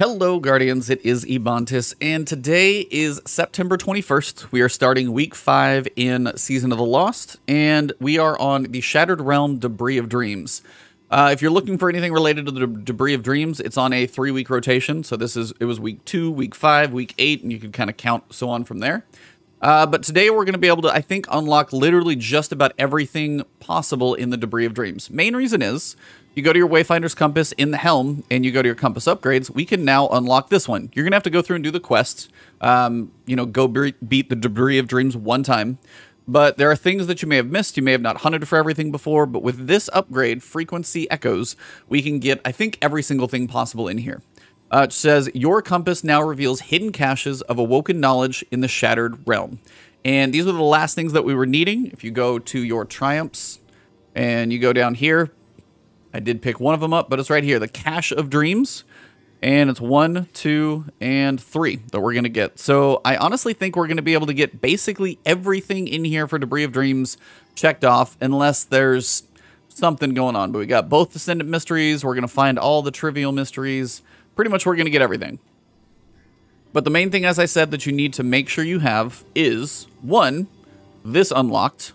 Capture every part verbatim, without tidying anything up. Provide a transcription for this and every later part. Hello Guardians, it is Ebontis, and today is September twenty-first. We are starting week five in Season of the Lost, and we are on the Shattered Realm Debris of Dreams. Uh, if you're looking for anything related to the Debris of Dreams, it's on a three-week rotation, so this is it was week two, week five, week eight, and you can kind of count so on from there. Uh, but today we're going to be able to, I think, unlock literally just about everything possible in the Debris of Dreams. Main reason is, you go to your Wayfinder's compass in the helm, and you go to your compass upgrades, we can now unlock this one. You're going to have to go through and do the quest, um, you know, go be beat the Debris of Dreams one time. But there are things that you may have missed. You may have not hunted for everything before, but with this upgrade, Frequency Echoes, we can get, I think, every single thing possible in here. Uh, it says, your compass now reveals hidden caches of awoken knowledge in the Shattered Realm. And these are the last things that we were needing. If you go to your triumphs and you go down here, I did pick one of them up, but it's right here, the Cache of Dreams. And it's one, two, and three that we're going to get. So I honestly think we're going to be able to get basically everything in here for Debris of Dreams checked off, unless there's something going on. But we got both Ascendant Mysteries. We're going to find all the Trivial Mysteries. Pretty much we're going to get everything. But the main thing, as I said, that you need to make sure you have is, one, this unlocked.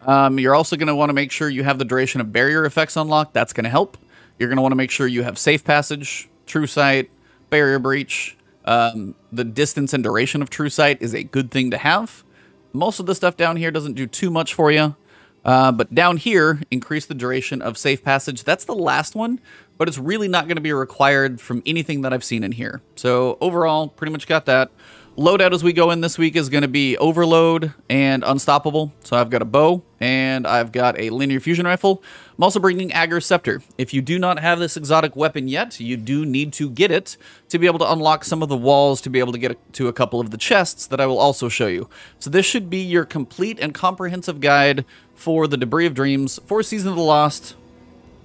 Um, you're also going to want to make sure you have the Duration of Barrier effects unlocked. That's going to help. You're going to want to make sure you have Safe Passage, True Sight, Barrier Breach. Um, the distance and duration of True Sight is a good thing to have. Most of the stuff down here doesn't do too much for you. Uh, but down here, increase the duration of Safe Passage. That's the last one, but it's really not going to be required from anything that I've seen in here. So overall, pretty much got that. Loadout as we go in this week is going to be Overload and Unstoppable. So I've got a bow, and I've got a linear fusion rifle. I'm also bringing Ager's Scepter. If you do not have this exotic weapon yet, you do need to get it to be able to unlock some of the walls, to be able to get to a couple of the chests that I will also show you. So this should be your complete and comprehensive guide for the Debris of Dreams for Season of the Lost.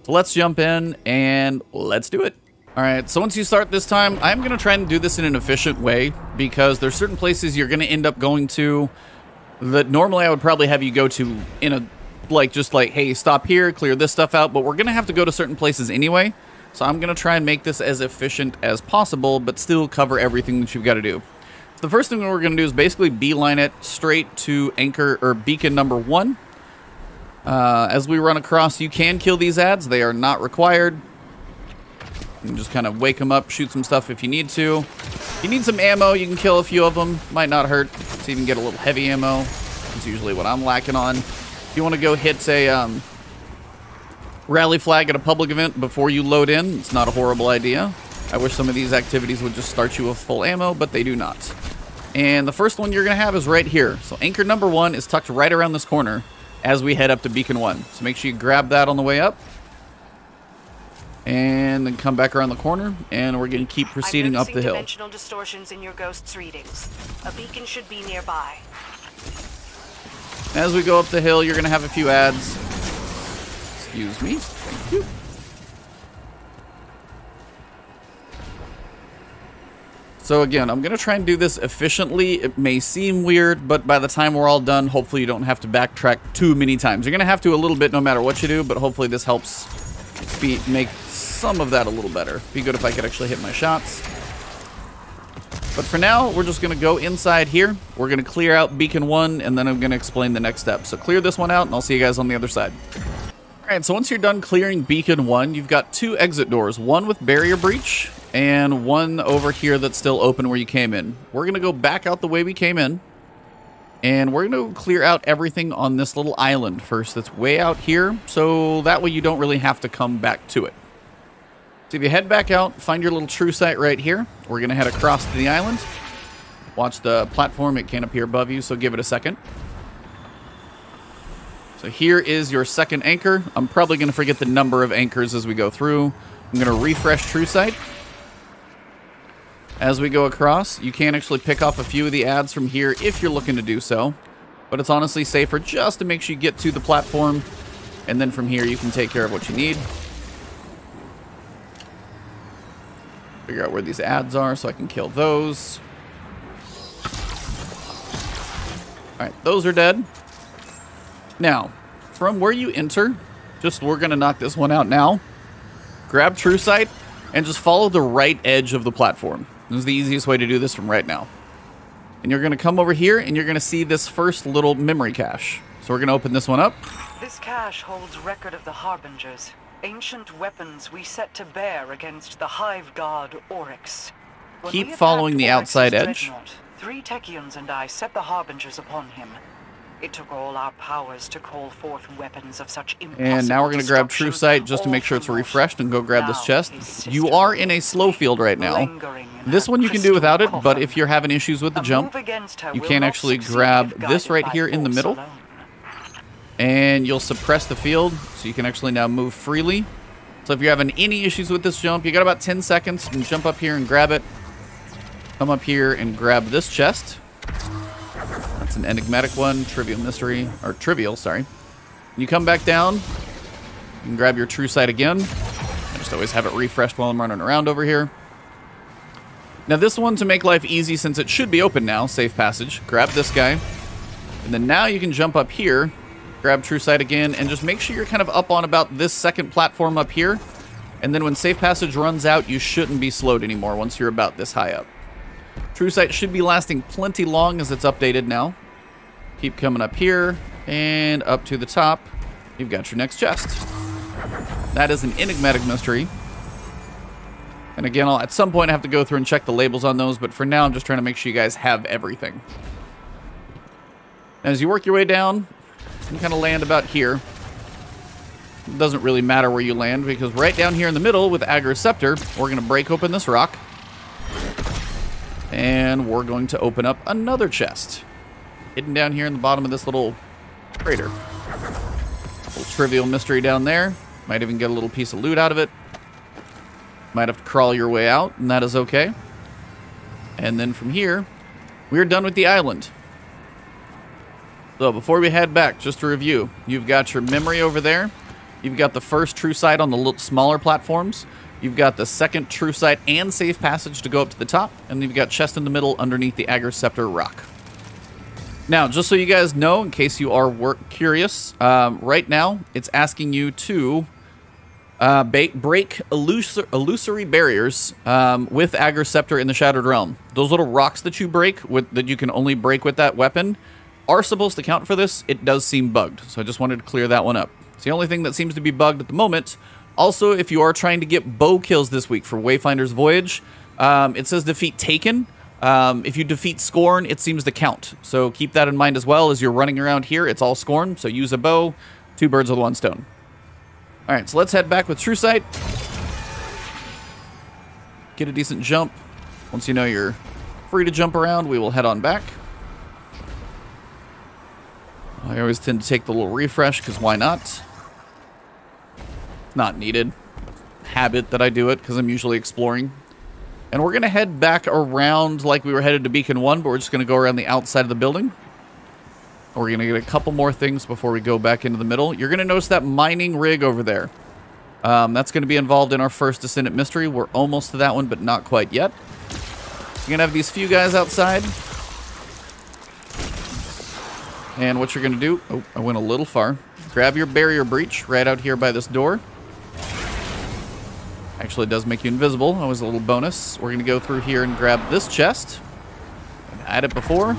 So let's jump in, and let's do it. All right, so once you start this time, I'm going to try and do this in an efficient way, because there's certain places you're going to end up going to that normally I would probably have you go to in a, like, just like, hey, stop here, clear this stuff out, but we're going to have to go to certain places anyway, so I'm going to try and make this as efficient as possible, but still cover everything that you've got to do. So the first thing that we're going to do is basically beeline it straight to anchor or beacon number one. Uh, as we run across, you can kill these ads. They are not required. You can just kind of wake them up, shoot some stuff if you need to. If you need some ammo, you can kill a few of them. Might not hurt. Let's even get a little heavy ammo. It's usually what I'm lacking on. If you want to go hit a um, rally flag at a public event before you load in, it's not a horrible idea. I wish some of these activities would just start you with full ammo, but they do not. And the first one you're going to have is right here. So anchor number one is tucked right around this corner as we head up to beacon one. So make sure you grab that on the way up. And then come back around the corner, and we're going to keep proceeding up the hill. Dimensional distortions in your ghost's readings. A beacon should be nearby. As we go up the hill, you're going to have a few ads. Excuse me. Thank you. So again, I'm going to try and do this efficiently. It may seem weird, but by the time we're all done, hopefully you don't have to backtrack too many times. You're going to have to a little bit no matter what you do, but hopefully this helps be, make some of that a little better. Be good if I could actually hit my shots. But for now, we're just going to go inside here. We're going to clear out beacon one, and then I'm going to explain the next step. So clear this one out, and I'll see you guys on the other side. All right, so once you're done clearing beacon one, you've got two exit doors, one with barrier breach and one over here that's still open where you came in. We're going to go back out the way we came in, and we're going to clear out everything on this little island first that's way out here, so that way you don't really have to come back to it. So if you head back out, find your little true sight right here. We're going to head across to the island. Watch the platform. It can't appear above you, so give it a second. So here is your second anchor. I'm probably going to forget the number of anchors as we go through. I'm going to refresh true sight. As we go across, you can actually pick off a few of the ads from here if you're looking to do so. But it's honestly safer just to make sure you get to the platform. And then from here, you can take care of what you need. Figure out where these ads are so I can kill those. Alright, those are dead. Now, from where you enter, just we're going to knock this one out now. Grab True Sight. and just follow the right edge of the platform. This is the easiest way to do this from right now. And you're going to come over here, and you're going to see this first little memory cache. So we're going to open this one up. This cache holds record of the Harbingers, ancient weapons we set to bear against the Hive God Oryx. When Keep following the Oryx's outside edge. Three Techians and I set the Harbingers upon him. It took all our powers to call forth weapons of such impossible And now we're going to grab True Sight just to make sure it's refreshed and go grab this chest. You are in a slow field right now. This one you can do without it, but if you're having issues with the jump, you can actually grab this right here in the middle. And you'll suppress the field, so you can actually now move freely. So if you're having any issues with this jump, you got about ten seconds. You can jump up here and grab it. Come up here and grab this chest. It's an enigmatic one, trivial mystery, or trivial, sorry. You come back down, you can grab your True Sight again. I just always have it refreshed while I'm running around over here. Now this one, to make life easy, since it should be open now, safe passage, grab this guy. And then now you can jump up here, grab True Sight again, and just make sure you're kind of up on about this second platform up here. And then when safe passage runs out, you shouldn't be slowed anymore once you're about this high up. True Sight should be lasting plenty long as it's updated now. Keep coming up here and up to the top. You've got your next chest. That is an enigmatic mystery. And again, I'll at some point I have to go through and check the labels on those, but for now I'm just trying to make sure you guys have everything. Now, as you work your way down, you kind of land about here. It doesn't really matter where you land, because right down here in the middle with Ager's Scepter, we're going to break open this rock. And we're going to open up another chest. Hidden down here in the bottom of this little crater. A little trivial mystery down there. Might even get a little piece of loot out of it. Might have to crawl your way out, and that is okay. And then from here, we're done with the island. So before we head back, just to review, you've got your memory over there. You've got the first True Sight on the little smaller platforms. You've got the second True Sight and safe passage to go up to the top, and you've got chest in the middle underneath the Ager's Scepter rock. Now, just so you guys know, in case you are work curious, um, right now it's asking you to uh, break, break illusor illusory barriers um, with Ager's Scepter in the Shattered Realm. Those little rocks that you break with, that you can only break with that weapon, are supposed to count for this. It does seem bugged, so I just wanted to clear that one up. It's the only thing that seems to be bugged at the moment. Also, if you are trying to get bow kills this week for Wayfinder's Voyage, um, it says defeat Taken. Um, if you defeat Scorn, it seems to count. So keep that in mind as well as you're running around here. It's all Scorn, so use a bow. Two birds with one stone. All right, so let's head back with True Sight. Get a decent jump. Once you know you're free to jump around, we will head on back. I always tend to take the little refresh, because why not? Not needed. Habit that I do it, because I'm usually exploring. And we're going to head back around like we were headed to Beacon one, but we're just going to go around the outside of the building. We're going to get a couple more things before we go back into the middle. You're going to notice that mining rig over there. Um, that's going to be involved in our first Ascendant Mystery. We're almost to that one, but not quite yet. You're going to have these few guys outside. And what you're going to do... Oh, I went a little far. Grab your barrier breach right out here by this door. Actually, it does make you invisible. That was a little bonus. We're going to go through here and grab this chest. I've had it before.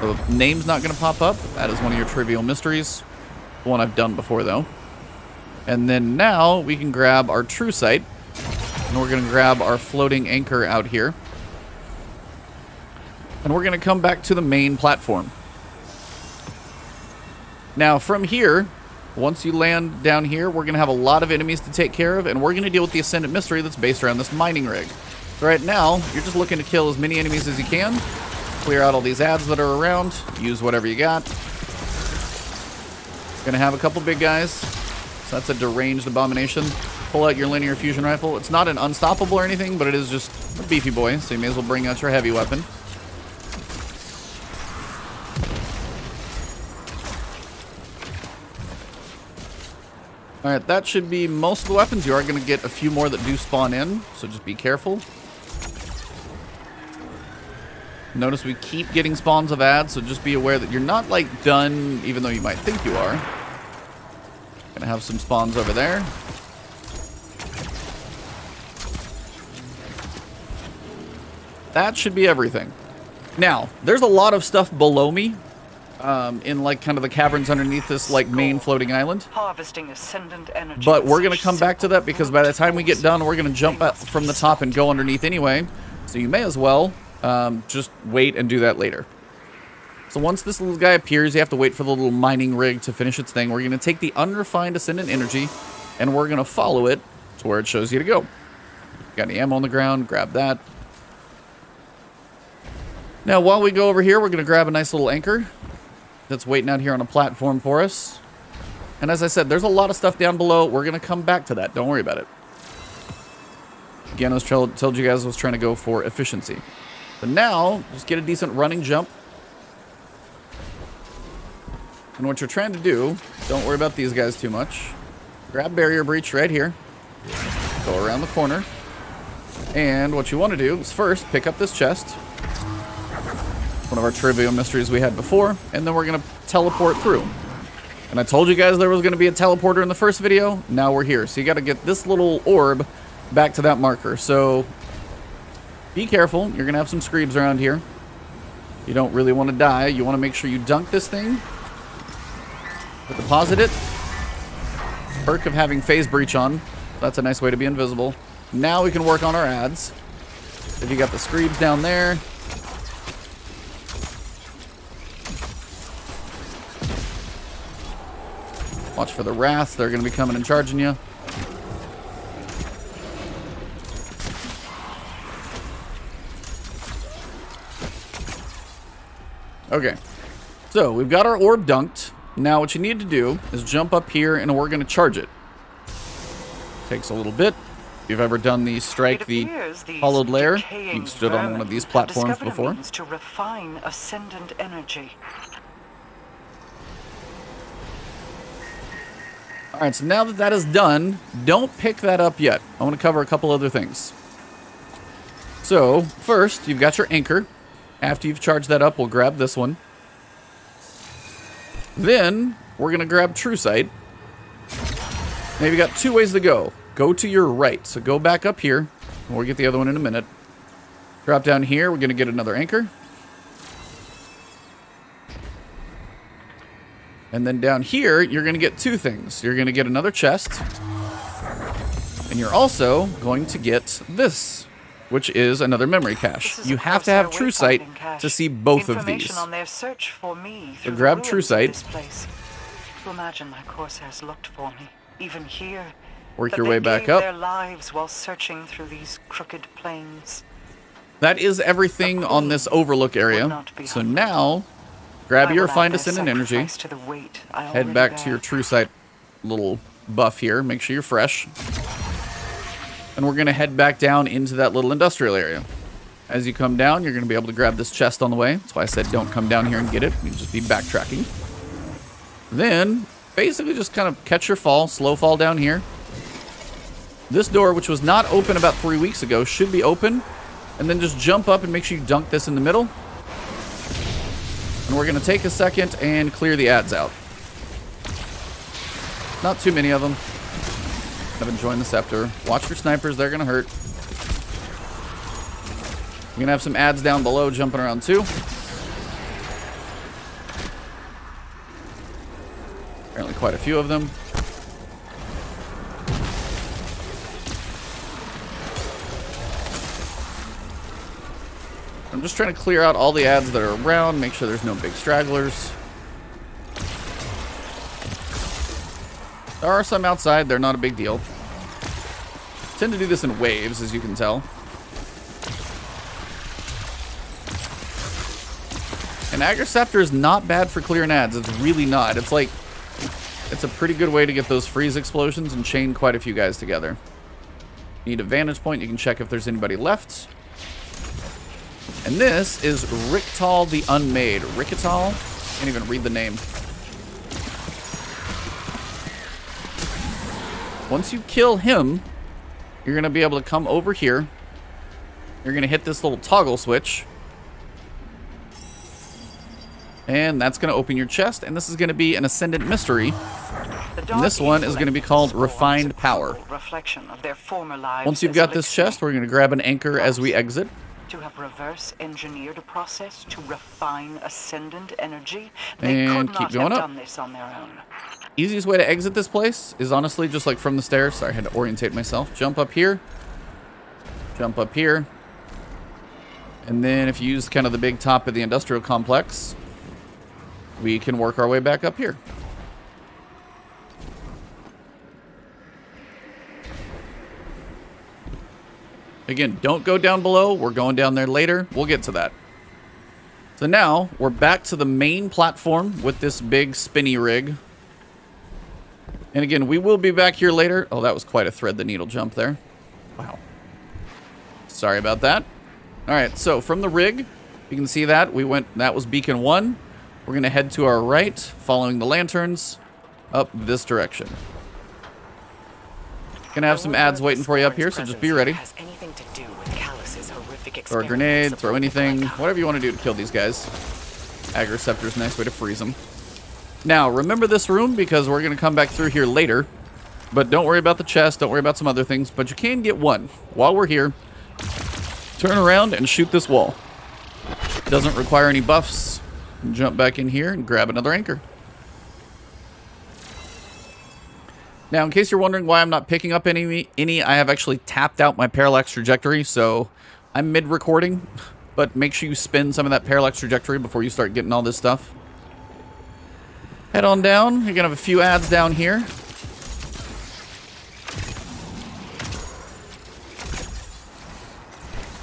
The name's not going to pop up. That is one of your trivial mysteries. The one I've done before, though. And then now we can grab our True Sight. And we're going to grab our floating anchor out here. And we're going to come back to the main platform. Now, from here... Once you land down here, we're going to have a lot of enemies to take care of, and we're going to deal with the Ascendant Mystery that's based around this mining rig. So right now, you're just looking to kill as many enemies as you can, clear out all these ads that are around, use whatever you got. Going to have a couple big guys. So that's a deranged abomination. Pull out your linear fusion rifle. It's not an unstoppable or anything, but it is just a beefy boy, so you may as well bring out your heavy weapon. All right, that should be most of the weapons. You are going to get a few more that do spawn in, so just be careful. Notice we keep getting spawns of ads, so just be aware that you're not, like, done, even though you might think you are. Going to have some spawns over there. that should be everything. Now, there's a lot of stuff below me, um, in like kind of the caverns underneath this like main floating island. Harvesting ascendant energy. But we're gonna come back to that because by the time we get done, we're gonna jump up from the top and go underneath anyway. So you may as well um, just wait and do that later. So once this little guy appears, you have to wait for the little mining rig to finish its thing. We're gonna take the unrefined ascendant energy, and we're gonna follow it to where it shows you to go. Got any ammo on the ground? Grab that. Now, while we go over here, we're going to grab a nice little anchor that's waiting out here on a platform for us. And as I said, there's a lot of stuff down below. We're going to come back to that. Don't worry about it. Again, I was told, told you guys I was trying to go for efficiency. But now, just get a decent running jump. And what you're trying to do, don't worry about these guys too much. Grab barrier breach right here. Go around the corner. And what you want to do is first pick up this chest. One of our Trivial Mysteries we had before, and then we're going to teleport through. And I told you guys there was going to be a teleporter in the first video. Now we're here. So you got to get this little orb back to that marker. So be careful. You're going to have some screebs around here. You don't really want to die. You want to make sure you dunk this thing. But deposit it. Perk of having phase breach on. That's a nice way to be invisible. Now we can work on our ads. If you got the screebs down there. Watch for the wrath. They're going to be coming and charging you. Okay. So we've got our orb dunked. Now what you need to do is jump up here and we're going to charge it. Takes a little bit. If you've ever done the strike the hollowed lair, you've stood on one of these platforms before. To refine ascendant energy. All right, so now that that is done, don't pick that up yet. I want to cover a couple other things. So, first, you've got your anchor. After you've charged that up, we'll grab this one. Then, we're going to grab True Sight. Now, you've got two ways to go. Go to your right. So, go back up here, and we'll get the other one in a minute. Drop down here. We're going to get another anchor. And then down here, you're going to get two things. You're going to get another chest. And you're also going to get this, which is another memory cache. You have to have True Sight to see both of these. So grab True Sight. Imagine my Corsairs looked for me, even here. Work your way back up. They gave their lives while searching through these crooked plains. That is everything on this overlook area. So now... grab your Find Ascendant Energy, head back to your True Sight little buff here, make sure you're fresh, and we're going to head back down into that little industrial area. As you come down, you're going to be able to grab this chest on the way. That's why I said don't come down here and get it, you'll just be backtracking. Then, basically just kind of catch your fall, slow fall down here. This door, which was not open about three weeks ago, should be open, and then just jump up and make sure you dunk this in the middle. And we're going to take a second and clear the ads out. Not too many of them. I've been enjoying the scepter. Watch for snipers. They're going to hurt. We're going to have some ads down below jumping around too. Apparently quite a few of them. I'm just trying to clear out all the ads that are around, make sure there's no big stragglers. There are some outside, they're not a big deal. I tend to do this in waves, as you can tell. And Ager's Scepter is not bad for clearing ads, it's really not. It's like, it's a pretty good way to get those freeze explosions and chain quite a few guys together. Need a vantage point, you can check if there's anybody left. And this is Rictah the Unmade. Rictah? Can't even read the name. Once you kill him, you're going to be able to come over here. You're going to hit this little toggle switch. And that's going to open your chest. And this is going to be an Ascendant Mystery. And this one is going to be called Refined Power. Once you've got this chest, we're going to grab an anchor as we exit. to have reverse engineered a process to refine ascendant energy. They and could not keep going have up. Done this on their own. Easiest way to exit this place is honestly just like from the stairs. Sorry, I had to orientate myself. Jump up here. Jump up here. And then if you use kind of the big top of the industrial complex, we can work our way back up here. Again, don't go down below. We're going down there later. We'll get to that. So now we're back to the main platform with this big spinny rig. And again, we will be back here later. Oh, that was quite a thread the needle jump there. Wow. Sorry about that. All right, so from the rig, you can see that we went, that was beacon one. We're gonna head to our right, following the lanterns up this direction. Gonna have some ads waiting for you up here, so just be ready. Has anything to do with Callus's horrific throw a grenade, throw anything, whatever you want to do to kill these guys. Ager's Scepter is a nice way to freeze them. Now, remember this room because we're gonna come back through here later, but don't worry about the chest, don't worry about some other things, but you can get one while we're here. Turn around and shoot this wall. Doesn't require any buffs. Jump back in here and grab another anchor. Now, in case you're wondering why I'm not picking up any, any, I have actually tapped out my parallax trajectory, so I'm mid-recording, but make sure you spend some of that parallax trajectory before you start getting all this stuff. Head on down. You're going to have a few ads down here.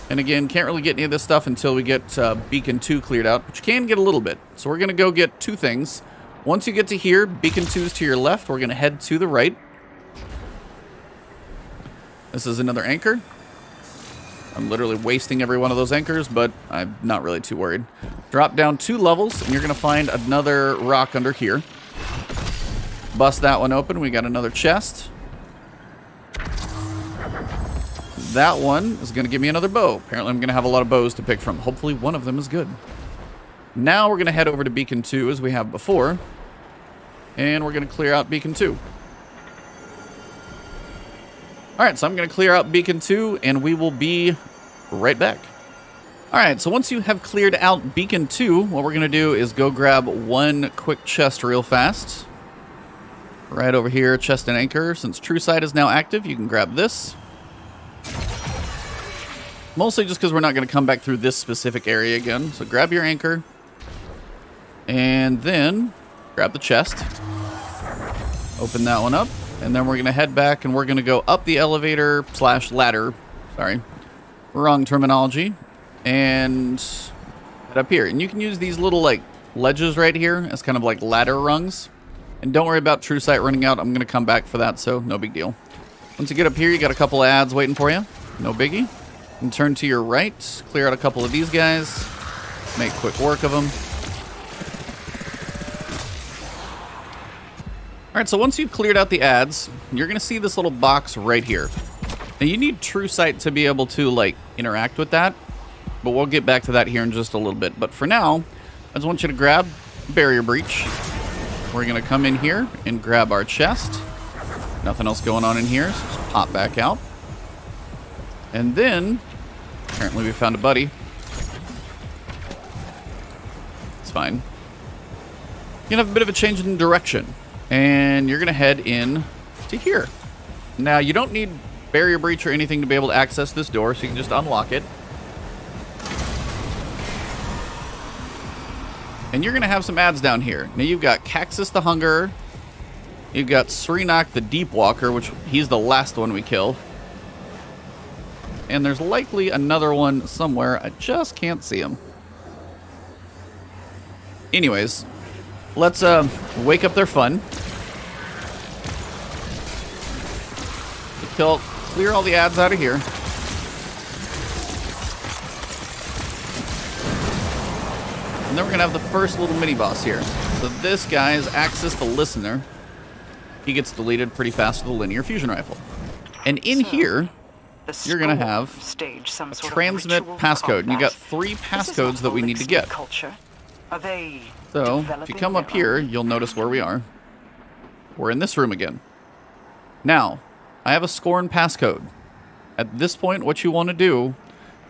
And again, can't really get any of this stuff until we get uh, Beacon two cleared out, but you can get a little bit. So we're going to go get two things. Once you get to here, Beacon two is to your left. We're going to head to the right. This is another anchor. I'm literally wasting every one of those anchors, but I'm not really too worried. Drop down two levels, and you're going to find another rock under here. Bust that one open. We got another chest. That one is going to give me another bow. Apparently, I'm going to have a lot of bows to pick from. Hopefully, one of them is good. Now, we're going to head over to Beacon two as we have before. And we're going to clear out Beacon two. All right, so I'm going to clear out Beacon two, and we will be right back. All right, so once you have cleared out Beacon two, what we're going to do is go grab one quick chest real fast. Right over here, chest and anchor. Since True Sight is now active, you can grab this. Mostly just because we're not going to come back through this specific area again. So grab your anchor. And then grab the chest. Open that one up. And then we're going to head back and we're going to go up the elevator slash ladder. Sorry. Wrong terminology. And head up here. And you can use these little like ledges right here as kind of like ladder rungs. And don't worry about True Sight running out. I'm going to come back for that, so no big deal. Once you get up here, you got a couple of ads waiting for you. No biggie. And turn to your right, clear out a couple of these guys, make quick work of them. All right, so once you've cleared out the ads, you're gonna see this little box right here. Now you need True Sight to be able to like interact with that, but we'll get back to that here in just a little bit. But for now, I just want you to grab Barrier Breach. We're gonna come in here and grab our chest. Nothing else going on in here, so just pop back out. And then, apparently we found a buddy. It's fine. You're gonna have a bit of a change in direction. And you're gonna head in to here. Now, you don't need Barrier Breach or anything to be able to access this door, so you can just unlock it. And you're gonna have some ads down here. Now, you've got Caxis the Hungerer. You've got Sernok the Deep Walker, which he's the last one we killed. And there's likely another one somewhere. I just can't see him. Anyways, let's uh, wake up their fun. Kill, clear all the ads out of here. And then we're gonna have the first little mini boss here. So this guy is Caxis the Listener. He gets deleted pretty fast with a linear fusion rifle. And in here, you're going to have stage some sort transmit of passcode. And you got three passcodes that we need to get. Are they so if you come up here, you'll notice where we are. We're in this room again. Now, I have a Scorn passcode. At this point, what you want to do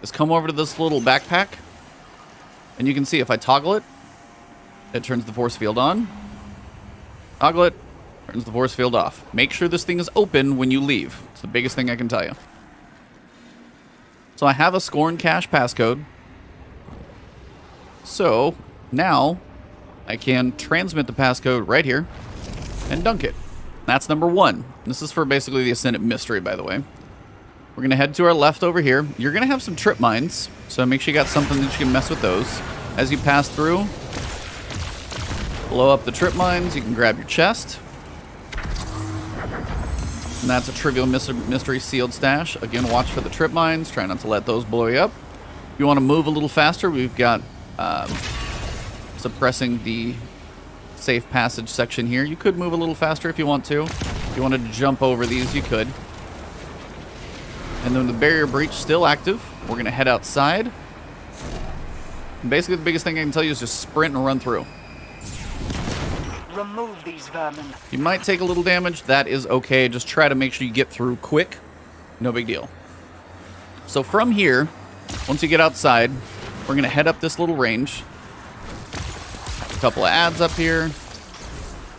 is come over to this little backpack, and you can see if I toggle it, it turns the force field on. Toggle it, turns the force field off. Make sure this thing is open when you leave. It's the biggest thing I can tell you. So I have a Scorn Cache passcode. So now I can transmit the passcode right here and dunk it. That's number one. This is for basically the Ascendant Mystery, by the way. We're going to head to our left over here. You're going to have some trip mines, so make sure you got something that you can mess with those. As you pass through, blow up the trip mines. You can grab your chest. And that's a Trivial Mystery Sealed Stash. Again, watch for the trip mines. Try not to let those blow you up. If you want to move a little faster, we've got um, suppressing the safe passage section here. You could move a little faster if you want to. If you wanted to jump over these, you could. And then the barrier breach still active. We're going to head outside. And basically, the biggest thing I can tell you is just sprint and run through. Remove these vermin. You might take a little damage. That is okay. Just try to make sure you get through quick. No big deal. So from here, once you get outside, we're going to head up this little range. A couple of adds up here.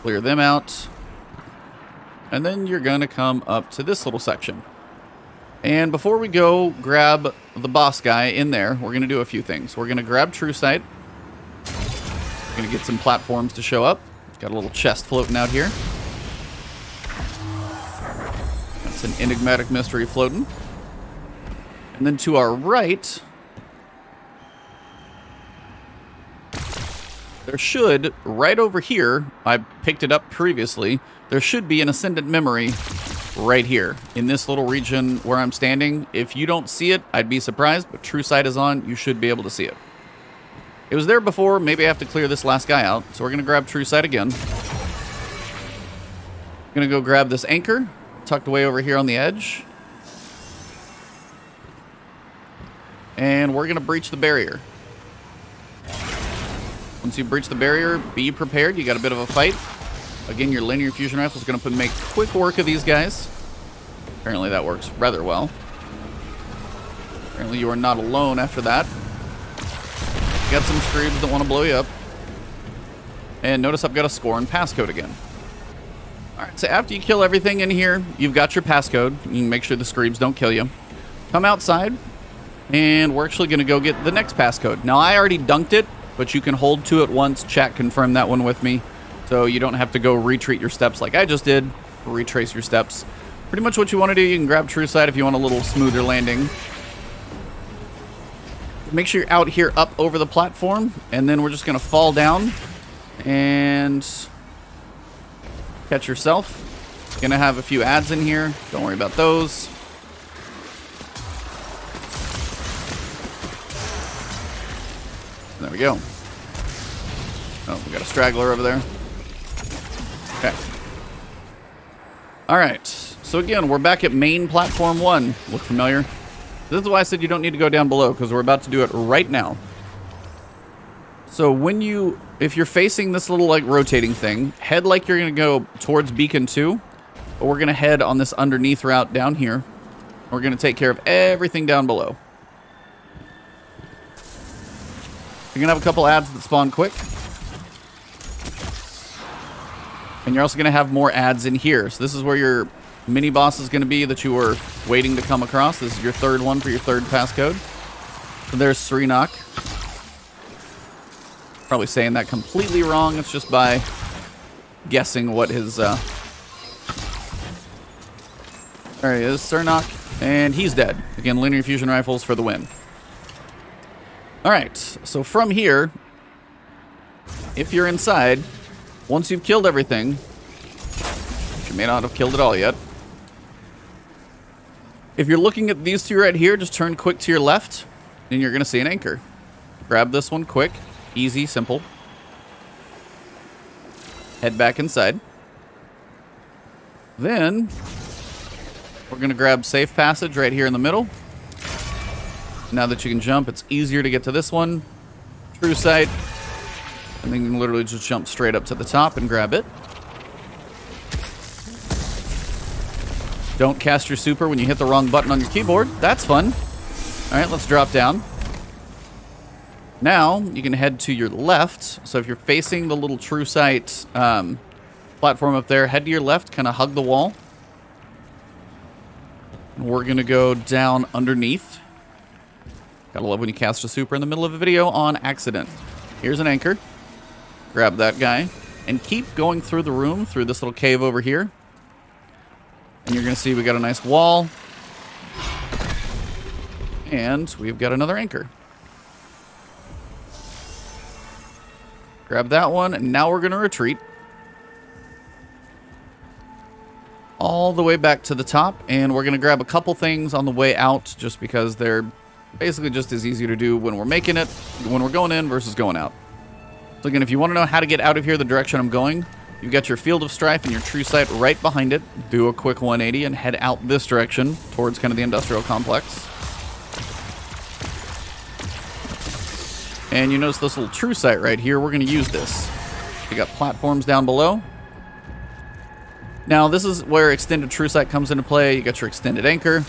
Clear them out. And then you're going to come up to this little section. And before we go grab the boss guy in there, we're going to do a few things. We're going to grab True Sight. We're going to get some platforms to show up. Got a little chest floating out here. That's an enigmatic mystery floating. And then to our right, there should, right over here, I picked it up previously, there should be an Ascendant Memory right here in this little region where I'm standing. If you don't see it, I'd be surprised, but True Sight is on. You should be able to see it. It was there before. Maybe I have to clear this last guy out. So we're going to grab True Sight again. I'm going to go grab this anchor tucked away over here on the edge. And we're going to breach the barrier. Once you breach the barrier, be prepared. You got a bit of a fight. Again, your linear fusion rifle is going to make quick work of these guys. Apparently that works rather well. Apparently you are not alone after that. Got some screams that want to blow you up. And notice I've got a Scorn passcode again. Alright, so after you kill everything in here, you've got your passcode. You can make sure the screams don't kill you. Come outside, and we're actually going to go get the next passcode. Now, I already dunked it, but you can hold to it once. Chat confirmed that one with me, so you don't have to go retreat your steps like I just did. Retrace your steps. Pretty much what you want to do, you can grab True Sight if you want a little smoother landing. Make sure you're out here up over the platform, and then we're just going to fall down and catch yourself. Going to have a few adds in here. Don't worry about those. There we go. Oh, we got a straggler over there. Okay. All right. So again, we're back at main platform one. Look familiar? This is why I said you don't need to go down below, because we're about to do it right now. So when you, if you're facing this little like rotating thing, head like you're going to go towards Beacon two, but we're going to head on this underneath route down here. We're going to take care of everything down below. You're going to have a couple adds that spawn quick. And you're also going to have more adds in here. So this is where you're mini boss is going to be that you were waiting to come across. This is your third one for your third passcode. So there's Sernok. Probably saying that completely wrong. It's just by guessing what his... Uh... There he is, Sernok. And he's dead. Again, linear fusion rifles for the win. Alright, so from here, if you're inside, once you've killed everything, which you may not have killed it all yet, if you're looking at these two right here, just turn quick to your left, and you're going to see an anchor. Grab this one quick. Easy, simple. Head back inside. Then, we're going to grab safe passage right here in the middle. Now that you can jump, it's easier to get to this one. True Sight. And then you can literally just jump straight up to the top and grab it. Don't cast your super when you hit the wrong button on your keyboard. That's fun. Alright, let's drop down. Now, you can head to your left. So if you're facing the little true sight um, platform up there, head to your left, kind of hug the wall. And we're going to go down underneath. Gotta love when you cast a super in the middle of a video on accident. Here's an anchor. Grab that guy. And keep going through the room, through this little cave over here. And you're going to see we got a nice wall. And we've got another anchor. Grab that one, and now we're going to retreat. All the way back to the top, and we're going to grab a couple things on the way out, just because they're basically just as easy to do when we're making it, when we're going in versus going out. So again, if you want to know how to get out of here the direction I'm going, you've got your Field of Strife and your True Sight right behind it. Do a quick one eighty and head out this direction, towards kind of the industrial complex. And you notice this little true sight right here. We're going to use this. We got platforms down below. Now, this is where extended true sight comes into play. You got your extended anchor.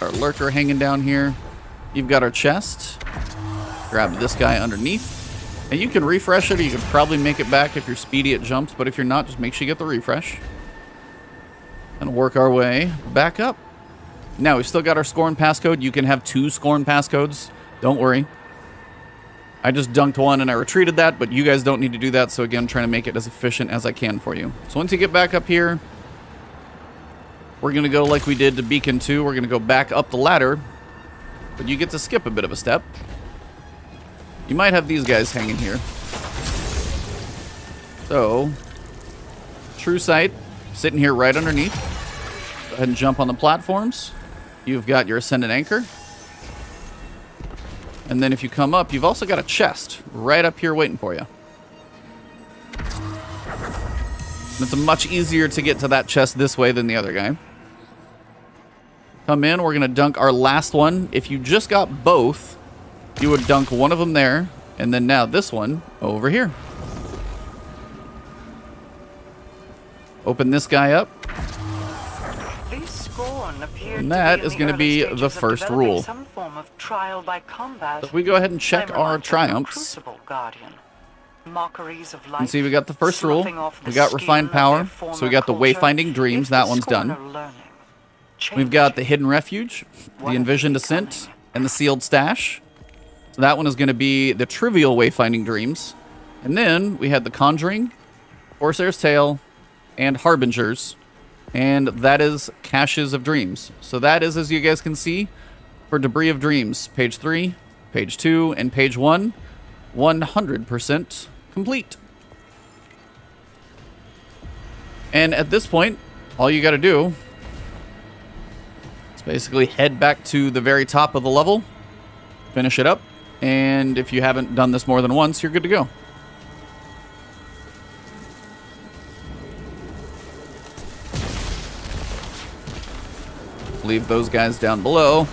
Our lurker hanging down here. You've got our chest. Grab this guy underneath. And you can refresh it, or you can probably make it back if you're speedy at jumps. But if you're not, just make sure you get the refresh. And work our way back up. Now, we've still got our Scorn passcode. You can have two Scorn passcodes. Don't worry. I just dunked one and I retreated that, but you guys don't need to do that. So again, I'm trying to make it as efficient as I can for you. So once you get back up here, we're going to go like we did to Beacon two. We're going to go back up the ladder, but you get to skip a bit of a step. You might have these guys hanging here. So, True Sight, sitting here right underneath. Go ahead and jump on the platforms. You've got your Ascendant Anchor. And then if you come up, you've also got a chest right up here waiting for you. And it's much easier to get to that chest this way than the other guy. Come in. We're going to dunk our last one. If you just got both, you would dunk one of them there. And then now this one over here. Open this guy up. And that is going to be the first rule. Some form of trial by combat. So if we go ahead and check our triumphs. And see, we got the first rule. We got Refined Power. So we got the Wayfinding Dreams. That one's done. We've got the Hidden Refuge, the Envisioned Descent, and the Sealed Stash. So that one is going to be the Trivial Wayfinding Dreams. And then we had the Conjuring, Corsair's Tale, and Harbingers. And that is Caches of Dreams. So that is, as you guys can see, for Debris of Dreams, page three, page two, and page one, one hundred percent complete. And at this point, all you got to do is basically head back to the very top of the level, finish it up, and if you haven't done this more than once, you're good to go. Leave those guys down below.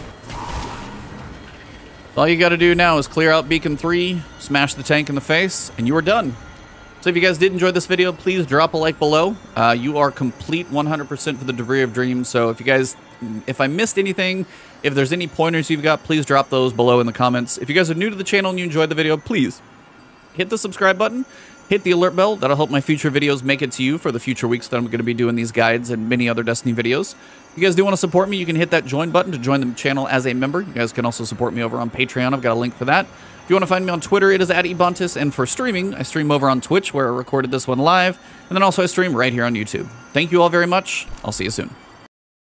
All you got to do now is clear out Beacon three, smash the tank in the face, and you are done. So if you guys did enjoy this video, please drop a like below. Uh, you are complete one hundred percent for the Debris of Dreams. So if you guys, if I missed anything, if there's any pointers you've got, please drop those below in the comments. If you guys are new to the channel and you enjoyed the video, please hit the subscribe button. Hit the alert bell. That'll help my future videos make it to you for the future weeks that I'm going to be doing these guides and many other Destiny videos. If you guys do want to support me, you can hit that join button to join the channel as a member. You guys can also support me over on Patreon. I've got a link for that. If you want to find me on Twitter, it is at Ebontis. And for streaming, I stream over on Twitch, where I recorded this one live. And then also I stream right here on YouTube. Thank you all very much. I'll see you soon.